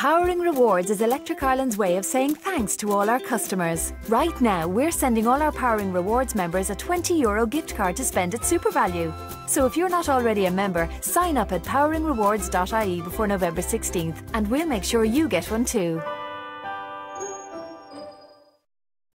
Powering Rewards is Electric Ireland's way of saying thanks to all our customers. Right now, we're sending all our Powering Rewards members a €20 gift card to spend at SuperValu. So if you're not already a member, sign up at poweringrewards.ie before November 16th and we'll make sure you get one too.